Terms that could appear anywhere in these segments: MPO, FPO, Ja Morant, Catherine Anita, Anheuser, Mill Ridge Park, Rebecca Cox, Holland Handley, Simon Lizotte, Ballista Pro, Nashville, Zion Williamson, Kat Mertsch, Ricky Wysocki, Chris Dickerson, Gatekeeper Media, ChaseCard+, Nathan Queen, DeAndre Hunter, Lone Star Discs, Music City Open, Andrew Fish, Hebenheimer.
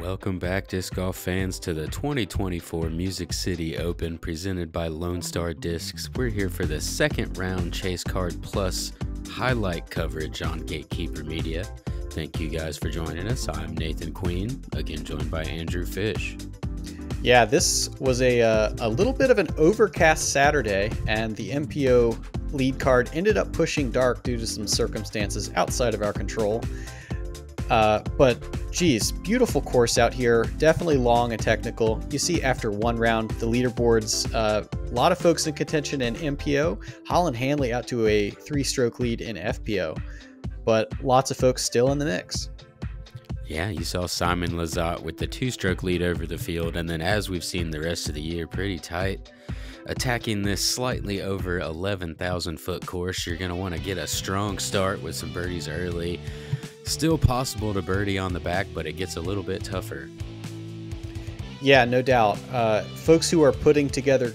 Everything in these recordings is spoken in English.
Welcome back, disc golf fans, to the 2024 Music City Open presented by Lone Star Discs. We're here for the second round Chase Card Plus highlight coverage on Gatekeeper Media. Thank you guys for joining us. I'm Nathan Queen, again joined by Andrew Fish. Yeah, this was a little bit of an overcast Saturday, and the MPO lead card ended up pushing dark due to some circumstances outside of our control. But geez, beautiful course out here, definitely long and technical. You see after one round, the leaderboards, a lot of folks in contention in MPO, Holland Handley out to a 3-stroke lead in FPO, but lots of folks still in the mix. Yeah, you saw Simon Lizotte with the 2-stroke lead over the field, and then as we've seen the rest of the year, pretty tight. Attacking this slightly over 11,000-foot course, you're going to want to get a strong start with some birdies early. Still possible to birdie on the back, but it gets a little bit tougher. Yeah, no doubt. Folks who are putting together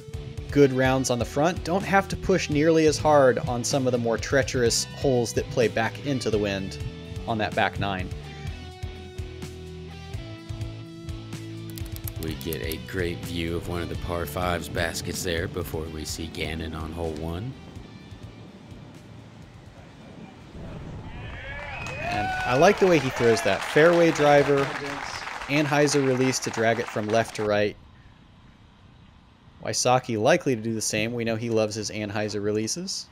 good rounds on the front don't have to push nearly as hard on some of the more treacherous holes that play back into the wind on that back nine. We get a great view of one of the par fives baskets there before we see Gannon on hole one. I like the way he throws that. Fairway driver, Anheuser release to drag it from left to right. Wysocki likely to do the same. We know he loves his Anheuser releases.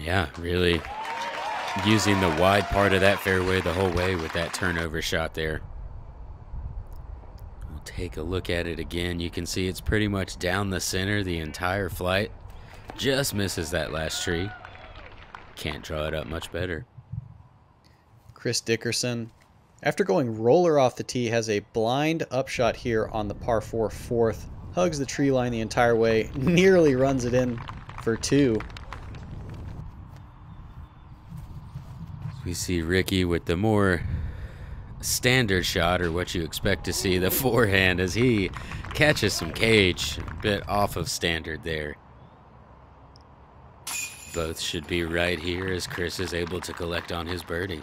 Yeah, really using the wide part of that fairway the whole way with that turnover shot there. We'll take a look at it again. You can see it's pretty much down the center the entire flight. Just misses that last tree. Can't draw it up much better. Chris Dickerson, after going roller off the tee, has a blind upshot here on the par 4 fourth. Hugs the tree line the entire way, nearly runs it in for two. We see Ricky with the more standard shot, or what you expect to see, the forehand, as he catches some cage. A bit off of standard there. Both should be right here as Chris is able to collect on his birdie.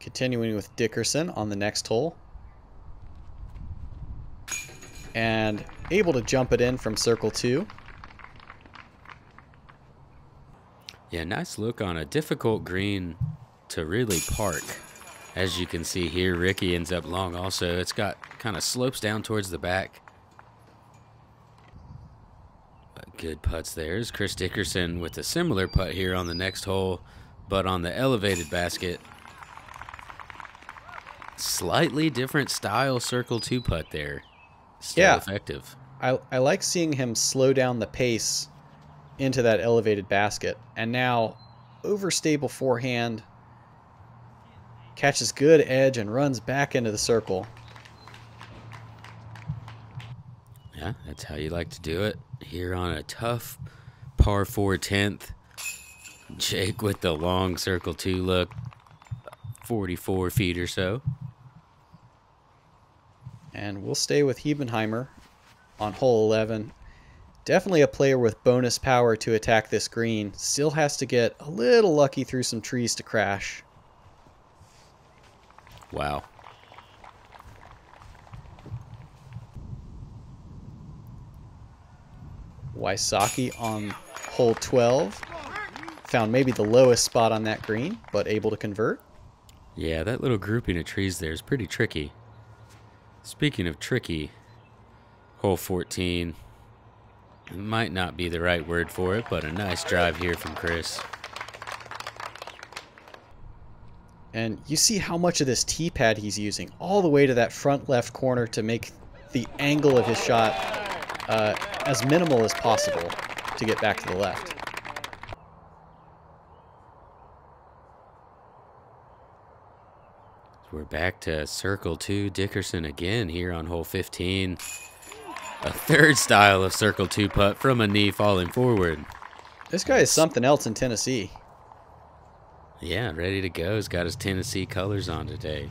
Continuing with Dickerson on the next hole. And able to jump it in from circle two. Yeah, nice look on a difficult green to really park. As you can see here, Ricky ends up long also. It's got kind of slopes down towards the back. Good putts there. Is Chris Dickerson with a similar putt here on the next hole, but on the elevated basket. Slightly different style circle two putt there. Still yeah. Effective. I like seeing him slow down the pace into that elevated basket. And now overstable forehand. Catches good edge and runs back into the circle. Yeah, that's how you like to do it. Here on a tough par 4 10th. Jake with the long circle 2 look. 44 feet or so. And we'll stay with Hebenheimer on hole 11. Definitely a player with bonus power to attack this green. Still has to get a little lucky through some trees to crash. Wow. Wysocki on hole 12. Found maybe the lowest spot on that green, but able to convert. Yeah, that little grouping of trees there is pretty tricky. Speaking of tricky, hole 14. Might not be the right word for it, but a nice drive here from Chris. And you see how much of this tee pad he's using, all the way to that front left corner to make the angle of his shot as minimal as possible to get back to the left. We're back to circle 2 Dickerson again here on hole 15. A third style of circle 2 putt from a knee falling forward. This guy is something else in Tennessee. Yeah, ready to go. He's got his Tennessee colors on today.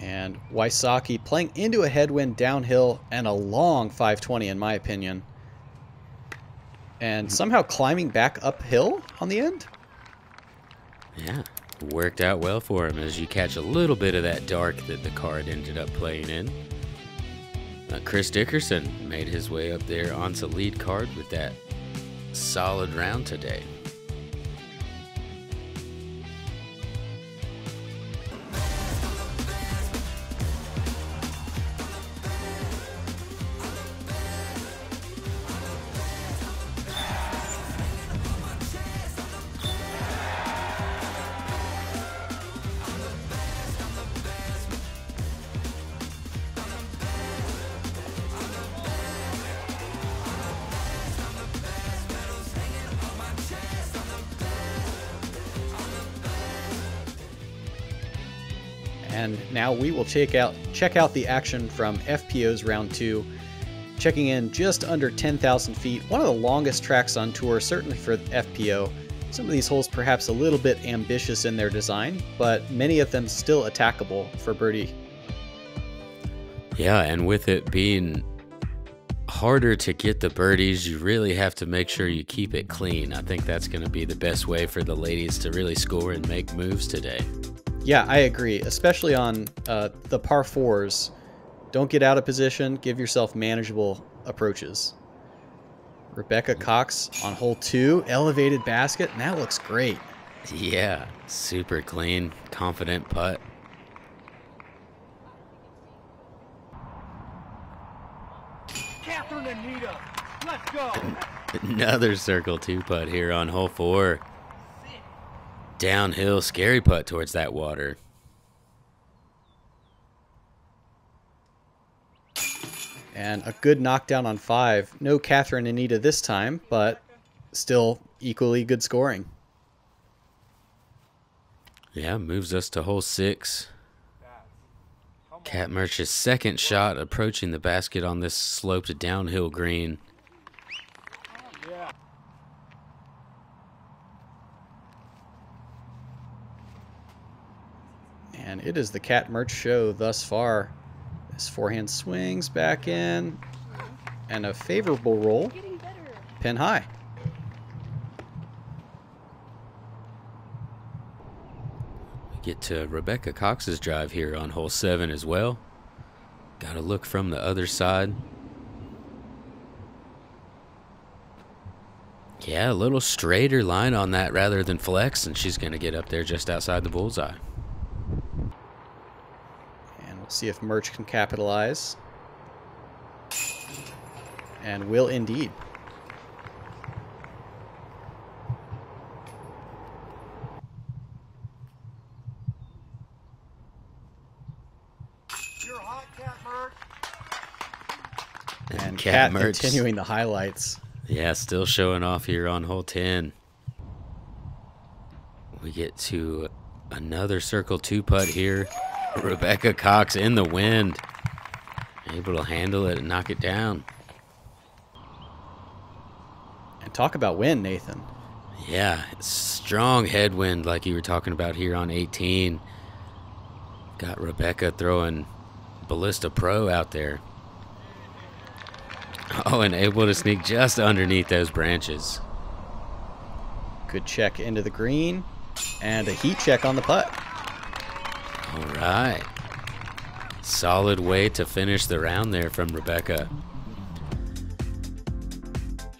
And Wysocki playing into a headwind downhill and a long 520 in my opinion. and somehow climbing back uphill on the end. Yeah, worked out well for him as you catch a little bit of that dark that the card ended up playing in. Chris Dickerson made his way up there onto lead card with that solid round today. And now we will check out the action from FPO's round two, checking in just under 10,000 feet. One of the longest tracks on tour, certainly for FPO. Some of these holes perhaps a little bit ambitious in their design, but many of them still attackable for birdie. Yeah, and with it being harder to get the birdies, you really have to make sure you keep it clean. I think that's going to be the best way for the ladies to really score and make moves today. Yeah, I agree, especially on the par fours. Don't get out of position. Give yourself manageable approaches. Rebecca Cox on hole two, elevated basket, and that looks great. Yeah, super clean, confident putt. Catherine Anita, let's go. Another circle two putt here on hole four. Downhill, scary putt towards that water. And a good knockdown on five. No Catherine Anita this time, but still equally good scoring. Yeah, moves us to hole six. Kat Mertsch's second shot approaching the basket on this sloped downhill green. And it is the Kat Mertsch show thus far. This forehand swings back in, and a favorable roll, pin high. We get to Rebecca Cox's drive here on hole seven as well. Got to look from the other side. Yeah, a little straighter line on that rather than flex, and she's going to get up there just outside the bullseye. See if Mertsch can capitalize. And will indeed. You're hot, Kat Mertsch. And Kat Mertsch continuing the highlights. Yeah, still showing off here on hole 10. We get to another circle two putt here. Rebecca Cox in the wind, able to handle it and knock it down. And talk about wind, Nathan. Yeah, strong headwind like you were talking about here on 18. Got Rebecca throwing Ballista Pro out there. Oh, and able to sneak just underneath those branches. Good check into the green, and a heat check on the putt. All right, solid way to finish the round there from Rebecca.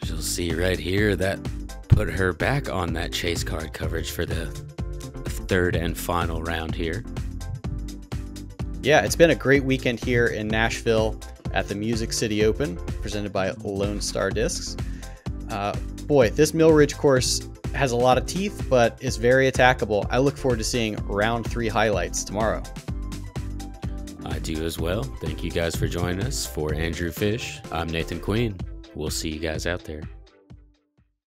You'll see right here that put her back on that chase card coverage for the third and final round here. Yeah, it's been a great weekend here in Nashville at the Music City Open, presented by Lone Star Discs. Boy, this Mill Ridge course has a lot of teeth, but is very attackable. I look forward to seeing round three highlights tomorrow. I do as well. Thank you guys for joining us. For Andrew Fish, I'm Nathan Queen. We'll see you guys out there.